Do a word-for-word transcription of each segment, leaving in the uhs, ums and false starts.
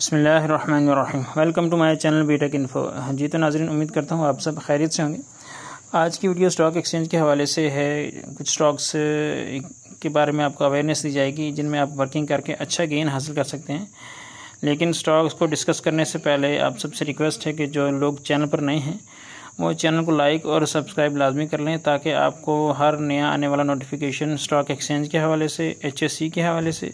बिस्मिल्लाहिर्रहमानिर्रहीम। Welcome to my channel BTech info. जी तो नाजरीन, उम्मीद करता हूँ आप सब खैरियत से होंगे। आज की वीडियो स्टॉक एक्सचेंज के हवाले से है। कुछ स्टॉक्स के बारे में आपको अवेयरनेस दी जाएगी जिनमें आप वर्किंग करके अच्छा गेन हासिल कर सकते हैं। लेकिन स्टॉक्स को डिस्कस करने से पहले आप सबसे रिक्वेस्ट है कि जो लोग चैनल पर नए हैं वो चैनल को लाइक और सब्सक्राइब लाजमी कर लें ताकि आपको हर नया आने वाला नोटिफिकेशन स्टॉक एक्सचेंज के हवाले से, एच एस सी के हवाले से,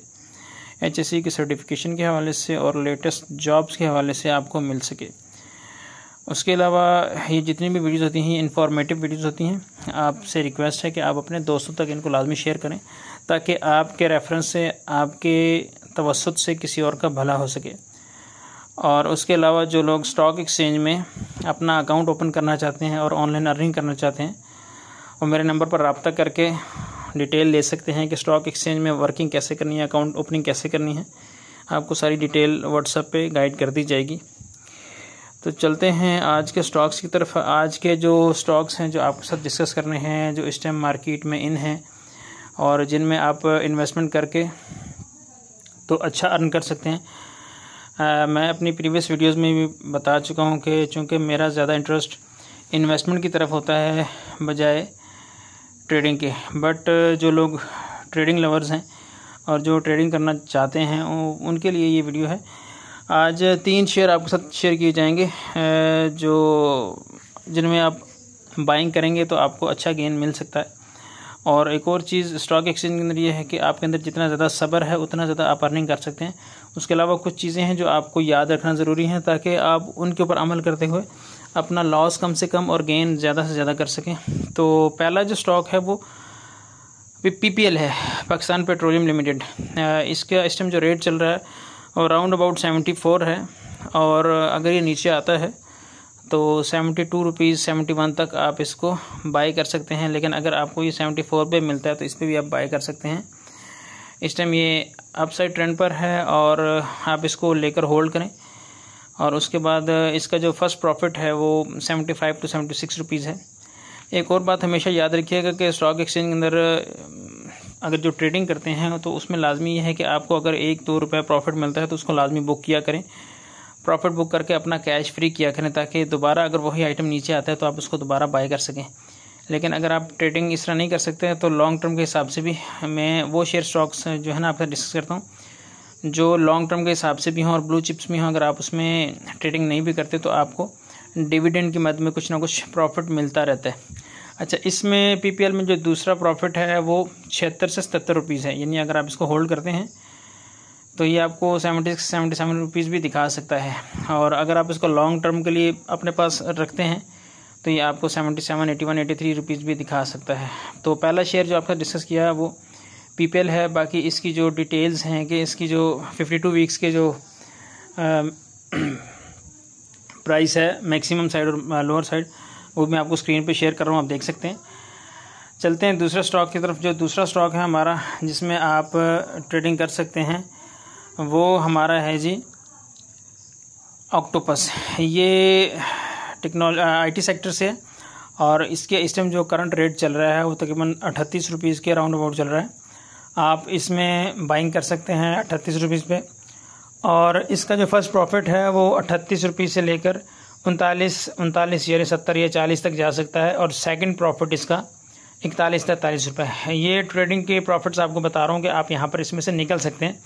एच एस सी के सर्टिफिकेशन के हवाले से और लेटेस्ट जॉब्स के हवाले से आपको मिल सके। उसके अलावा ये जितनी भी वीडियोस होती हैं इंफॉर्मेटिव वीडियोस होती हैं। आपसे रिक्वेस्ट है कि आप अपने दोस्तों तक इनको लाजमी शेयर करें ताकि आपके रेफरेंस से, आपके तवसुत से किसी और का भला हो सके। और उसके अलावा जो लोग स्टॉक एक्सचेंज में अपना अकाउंट ओपन करना चाहते हैं और ऑनलाइन अर्निंग करना चाहते हैं वो मेरे नंबर पर रब्ता करके डिटेल ले सकते हैं कि स्टॉक एक्सचेंज में वर्किंग कैसे करनी है, अकाउंट ओपनिंग कैसे करनी है। आपको सारी डिटेल व्हाट्सएप पे गाइड कर दी जाएगी। तो चलते हैं आज के स्टॉक्स की तरफ। आज के जो स्टॉक्स हैं जो आपके साथ डिस्कस करने हैं, जो इस टाइम मार्केट में इन हैं और जिनमें आप इन्वेस्टमेंट करके तो अच्छा अर्न कर सकते हैं। आ, मैं अपनी प्रीवियस वीडियोज़ में भी बता चुका हूँ कि चूँकि मेरा ज़्यादा इंटरेस्ट इन्वेस्टमेंट की तरफ होता है बजाय ट्रेडिंग के, बट जो लोग ट्रेडिंग लवर्स हैं और जो ट्रेडिंग करना चाहते हैं उनके लिए ये वीडियो है। आज तीन शेयर आपके साथ शेयर किए जाएंगे जो जिनमें आप बाइंग करेंगे तो आपको अच्छा गेन मिल सकता है। और एक और चीज़ स्टॉक एक्सचेंज के अंदर ये है कि आपके अंदर जितना ज़्यादा सब्र है उतना ज़्यादा आप अर्निंग कर सकते हैं। उसके अलावा कुछ चीज़ें हैं जो आपको याद रखना ज़रूरी है ताकि आप उनके ऊपर अमल करते हुए अपना लॉस कम से कम और गेन ज़्यादा से ज़्यादा कर सकें। तो पहला जो स्टॉक है वो पीपीएल है, पाकिस्तान पेट्रोलियम लिमिटेड। इसका इस टाइम जो रेट चल रहा है वो राउंड अबाउट सेवेंटी फोर है और अगर ये नीचे आता है तो seventy two rupees seventy one तक आप इसको बाई कर सकते हैं। लेकिन अगर आपको ये सेवेंटी फोर पे मिलता है तो इस पर भी आप बाई कर सकते हैं। इस टाइम ये अपसाइड ट्रेंड पर है और आप इसको लेकर होल्ड करें। और उसके बाद इसका जो फर्स्ट प्रॉफिट है वो seventy five to seventy six rupees है। एक और बात हमेशा याद रखिएगा कि स्टॉक एक्सचेंज के अंदर अगर जो ट्रेडिंग करते हैं तो उसमें लाजमी ये है कि आपको अगर एक दो रुपये प्रॉफिट मिलता है तो उसको लाजमी बुक किया करें। प्रॉफिट बुक करके अपना कैश फ्री किया करें ताकि दोबारा अगर वही आइटम नीचे आता है तो आप उसको दोबारा बाय कर सकें। लेकिन अगर आप ट्रेडिंग इस तरह नहीं कर सकते हैं तो लॉन्ग टर्म के हिसाब से भी मैं वो शेयर स्टॉक्स जो है ना आपसे डिस्कस करता हूँ जो लॉन्ग टर्म के हिसाब से भी हों और ब्लू चिप्स भी हों। अगर आप उसमें ट्रेडिंग नहीं भी करते तो आपको डिविडेंड की मद में कुछ ना कुछ प्रॉफिट मिलता रहता है। अच्छा, इसमें पीपीएल में जो दूसरा प्रॉफिट है वो छिहत्तर से सतहत्तर रुपीज़ है। यानी अगर आप इसको होल्ड करते हैं तो ये आपको seventy six seventy seven rupees भी दिखा सकता है। और अगर आप इसको लॉन्ग टर्म के लिए अपने पास रखते हैं तो ये आपको seventy seven eighty one eighty three rupees भी दिखा सकता है। तो पहला शेयर जो आपका डिस्कस किया है वो पीपीएल है। बाकी इसकी जो डिटेल्स हैं कि इसकी जो फिफ्टी टू वीक्स के जो प्राइस है मैक्सिमम साइड और लोअर साइड वो मैं आपको स्क्रीन पे शेयर कर रहा हूँ, आप देख सकते हैं। चलते हैं दूसरे स्टॉक की तरफ। जो दूसरा स्टॉक है हमारा जिसमें आप ट्रेडिंग कर सकते हैं वो हमारा है जी ऑक्टोपस। ये टेक्नोलॉजी आईटी सेक्टर से है और इसके इस टाइम जो करंट रेट चल रहा है वो तकरीबन अठतीस रुपीज़ के राउंड अबाउट चल रहा है। आप इसमें बाइंग कर सकते हैं अठतीस रुपीज़ पे और इसका जो फर्स्ट प्रॉफिट है वो अठतीस रुपीज़ से लेकर उनतालीस उनतालीस यानी सत्तर या चालीस तक जा सकता है। और सेकंड प्रॉफिट इसका इकतालीस तैंतालीस रुपये है। ये ट्रेडिंग के प्रॉफिट्स आपको बता रहा हूँ कि आप यहाँ पर इसमें से निकल सकते हैं।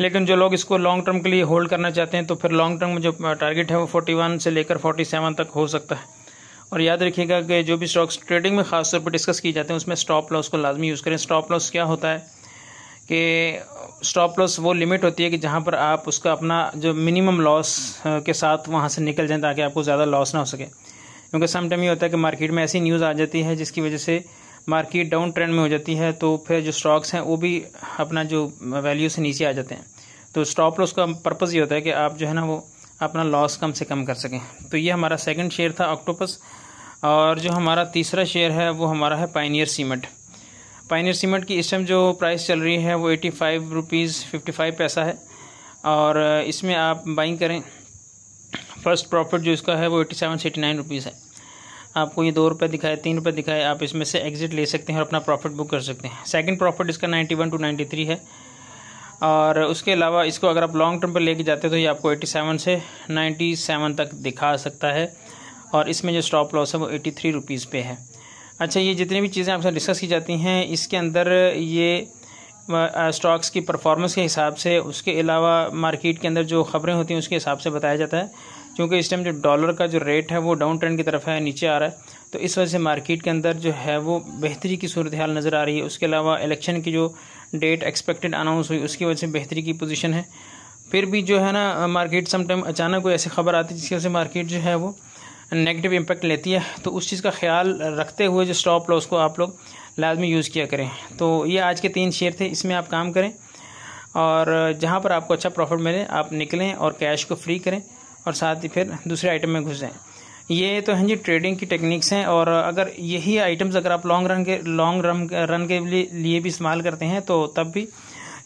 लेकिन जो लोग इसको लॉन्ग टर्म के लिए होल्ड करना चाहते हैं तो फिर लॉन्ग टर्म में जो टारगेट है वो फोर्टी वन से लेकर फोर्टी सेवन तक हो सकता है। और याद रखिएगा कि जो भी स्टॉक्स ट्रेडिंग में खासतौर पर डिस्कस किए जाते हैं उसमें स्टॉप लॉस को लाजमी यूज़ करें। स्टॉप लॉस क्या होता है कि स्टॉप लॉस वो लिमिट होती है कि जहाँ पर आप उसका अपना जो मिनिमम लॉस के साथ वहाँ से निकल जाएं ताकि आपको ज़्यादा लॉस ना हो सके। क्योंकि समटाइम ये होता है कि मार्केट में ऐसी न्यूज़ आ जाती है जिसकी वजह से मार्केट डाउन ट्रेंड में हो जाती है तो फिर जो स्टॉक्स हैं वो भी अपना जो वैल्यू से नीचे आ जाते हैं। तो स्टॉप लॉस का पर्पज़ ये होता है कि आप जो है ना वो अपना लॉस कम से कम कर सकें। तो ये हमारा सेकेंड शेयर था ऑक्टोपस। और जो हमारा तीसरा शेयर है वो हमारा है पायनियर सीमेंट। पायनियर सीमेंट की इस टाइम जो प्राइस चल रही है वो eighty five rupees fifty five पैसा है और इसमें आप बाइंग करें। फर्स्ट प्रॉफिट जो इसका है वो एटी सेवन से एटी नाइन रुपीज़ है। आपको ये दो रुपये दिखाए, तीन रुपये दिखाए, आप इसमें से एग्जिट ले सकते हैं और अपना प्रॉफिट बुक कर सकते हैं। सेकंड प्रॉफिट इसका ninety one to ninety three है और उसके अलावा इसको अगर आप लॉन्ग टर्म पर लेके जाते तो ये आपको सत्तासी से सत्तानवे तक दिखा सकता है, और इसमें जो स्टॉप लॉस है वो तिरासी रुपीस पे है। अच्छा, ये जितनी भी चीज़ें आपसे डिस्कस की जाती हैं इसके अंदर ये स्टॉक्स की परफॉर्मेंस के हिसाब से, उसके अलावा मार्केट के अंदर जो ख़बरें होती हैं उसके हिसाब से बताया जाता है। क्योंकि इस टाइम जो डॉलर का जो रेट है वो डाउन ट्रेंड की तरफ है, नीचे आ रहा है, तो इस वजह से मार्केट के अंदर जो है वो बेहतरी की सूरत हाल नज़र आ रही है। उसके अलावा इलेक्शन की जो डेट एक्सपेक्टेड अनाउंस हुई उसकी वजह से बेहतरी की पोजीशन है। फिर भी जो है ना मार्केट समटाइम अचानक कोई ऐसी खबर आती है जिसकी वजह से मार्केट जो है वो नेगेटिव इम्पैक्ट लेती है, तो उस चीज़ का ख्याल रखते हुए जो स्टॉप लॉस को आप लोग लाजमी यूज़ किया करें। तो ये आज के तीन शेयर थे, इसमें आप काम करें और जहाँ पर आपको अच्छा प्रॉफिट मिले आप निकलें और कैश को फ्री करें और साथ ही फिर दूसरे आइटम में घुस जाएँ। ये तो हैं जी ट्रेडिंग की टेक्निक्स हैं, और अगर यही आइटम्स अगर आप लॉन्ग रन के लॉन्ग रन रन के लिए भी इस्तेमाल करते हैं तो तब भी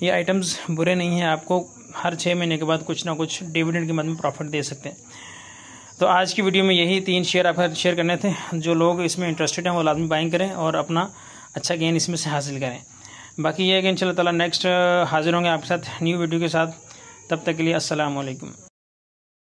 ये आइटम्स बुरे नहीं हैं, आपको हर छः महीने के बाद कुछ ना कुछ डिविडेंड की मद में प्रॉफिट दे सकते हैं। तो आज की वीडियो में यही तीन शेयर आपको शेयर करने थे, जो लोग इसमें इंटरेस्टेड हैं वो लाजमी बाइंग करें और अपना अच्छा गेन इसमें से हासिल करें। बाकी यह है कि इंशाल्लाह ताला नेक्स्ट हाजिर होंगे आपके साथ न्यू वीडियो के साथ, तब तक के लिए अस्सलाम वालेकुम।